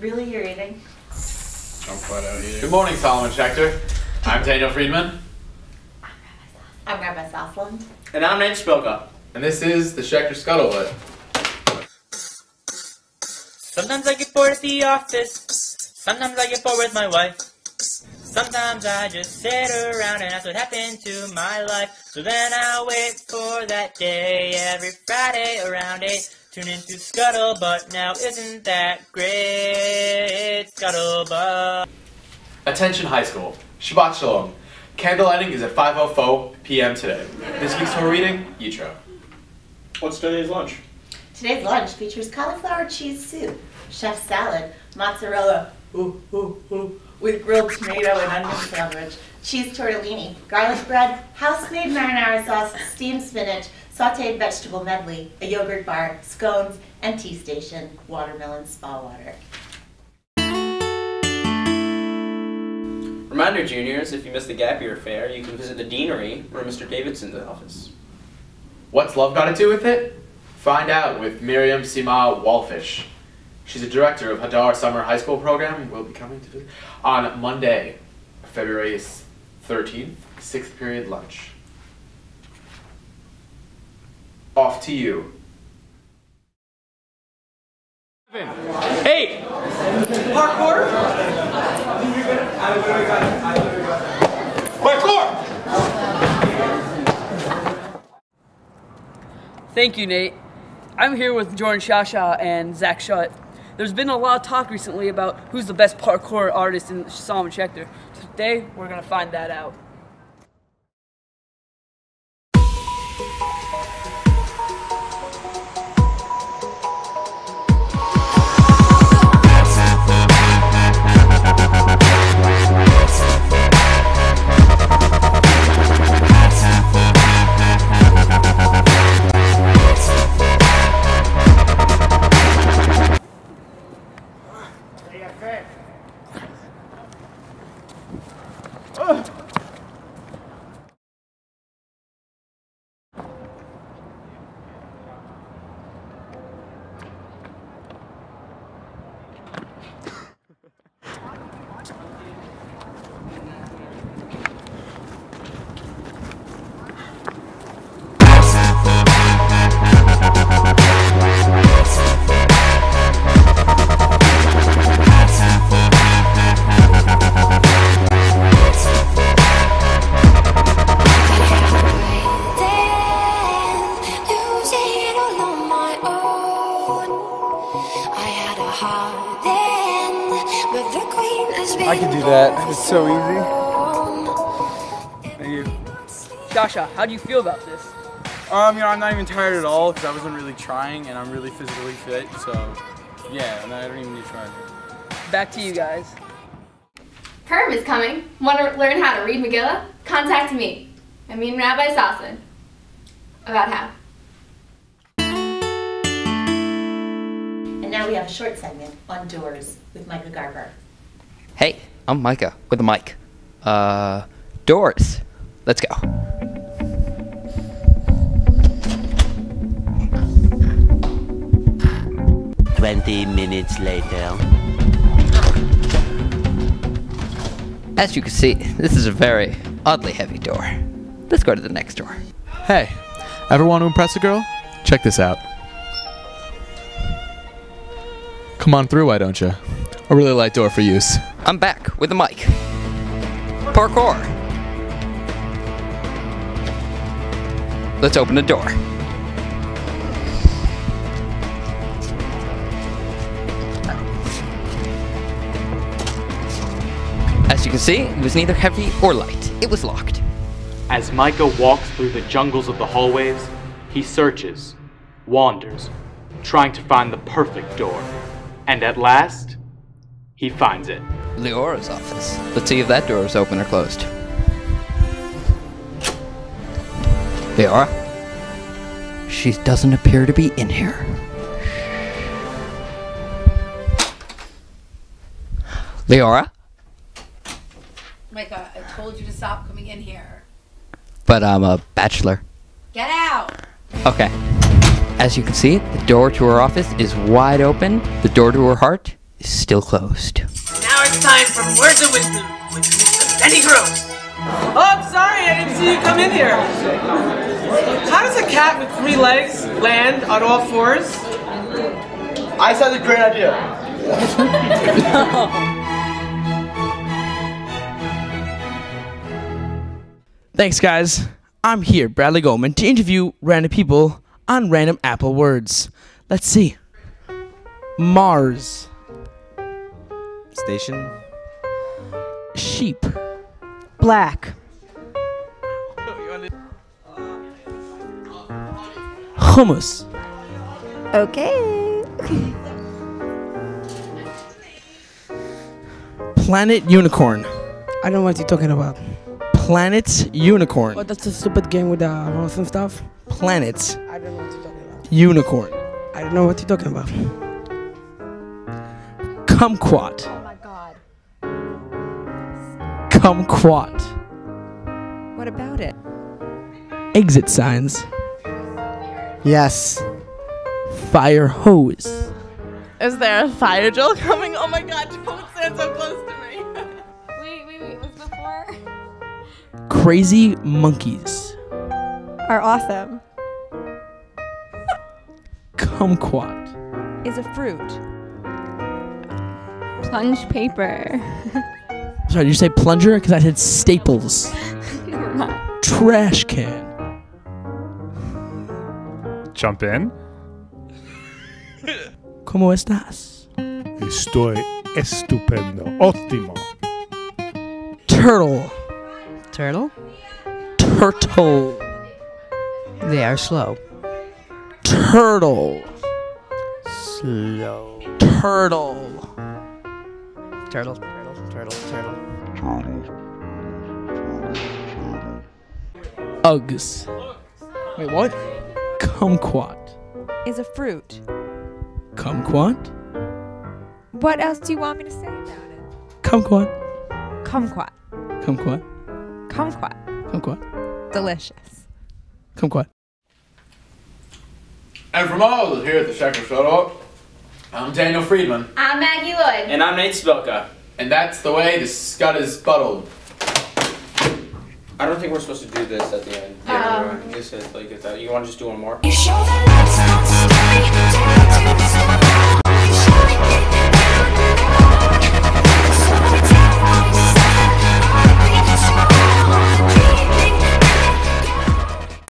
Really, you're eating? I'm flat out eating. Good morning, Solomon Schechter. I'm Daniel Friedman. I'm Rabbi Southland. And I'm Nate Spilka. And this is the Schechter Scuttlewood. Sometimes I get bored at the office. Sometimes I get bored with my wife. Sometimes I just sit around and that's what happened to my life. So then I wait for that day every Friday around 8. Tune into Scuttlebutt now, isn't that great? Scuttlebutt. Attention high school. Shabbat shalom. Candle lighting is at 5:04 p.m. today. This week's Torah reading, Yitro. What's today's lunch? Today's lunch features cauliflower cheese soup, chef salad, mozzarella with grilled tomato and onion sandwich, cheese tortellini, garlic bread, house-made marinara sauce, steamed spinach, sauteed vegetable medley, a yogurt bar, scones, and tea station, watermelon spa water. Reminder, juniors, if you missed the gap year fair, you can visit the deanery or Mr. Davidson's office. What's love got to do with it? Find out with Miriam Sima Walfish. She's a director of Hadar Summer High School program. Will be coming to visit on Monday, February 13th, 6th period lunch. Off to you. 7, 8. Parkour. Parkour. Thank you, Nate. I'm here with Jordan Shasha and Zach Shutt. There's been a lot of talk recently about who's the best parkour artist in Solomon Schechter. Today, we're going to find that out. I can do that. It's so easy. Thank you. Shasha, how do you feel about this? You know, I'm not even tired at all because I wasn't really trying and I'm really physically fit, so yeah, I don't even need to try. Back to you guys. Perm is coming. Want to learn how to read Megillah? Contact me. I mean Rabbi Sason. About how. And now we have a short segment on doors with Micah Garber. Hey, I'm Micah with a mic. Doors. Let's go. Twenty minutes later. As you can see, this is a very oddly heavy door. Let's go to the next door. Hey, ever want to impress a girl? Check this out. Come on through, why don't you? A really light door for use. I'm back with a mic. Parkour. Let's open the door. As you can see, it was neither heavy or light. It was locked. As Micah walks through the jungles of the hallways, he searches, wanders, trying to find the perfect door. And at last, he finds it. Leora's office. Let's see if that door is open or closed. Leora? She doesn't appear to be in here. Leora? Micah, I told you to stop coming in here. But I'm a bachelor. Get out! Okay. As you can see, the door to her office is wide open. The door to her heart is still closed. And now it's time for Words of Wisdom with Mr. Benny Groot. Oh, I'm sorry, I didn't see you come in here. How does a cat with three legs land on all fours? I just had a great idea. Thanks, guys. I'm here, Bradley Goldman, to interview random people on random Apple words. Let's see. Mars. Station. Sheep. Black. Hummus. Okay. Planet Unicorn. I don't know what you're talking about. Planet Unicorn. Oh, that's a stupid game with the horse and stuff. Planet. I don't know what you're talking about. Unicorn. I don't know what you're talking about. Kumquat. Oh my god. Kumquat. What about it? Exit signs. Yes. Fire hose. Is there a fire drill coming? Oh my god, don't stand so close to me. Wait, what's before? Crazy monkeys. Are awesome. Kumquat. Is a fruit. Plunge paper. Sorry, did you say plunger? Because I said staples. Trash can. Jump in. ¿Cómo estás? Estoy estupendo. Ótimo. Turtle. Turtle? Turtle. They are slow. Turtle. Slow. Turtle. Turtle. Turtle. Uggs. Wait, what? Kumquat. Is a fruit. Kumquat? What else do you want me to say about it? Kumquat. Kumquat. Kumquat. Kumquat. Kumquat. Delicious. Kumquat. And from all of us here at the Schechter Scuttlebutt, I'm Daniel Friedman. I'm Maggie Lloyd. And I'm Nate Spilka. And that's the way the scut is buttled. I don't think we're supposed to do this at the end. Yeah, this is like that. You want to just do one more? You show that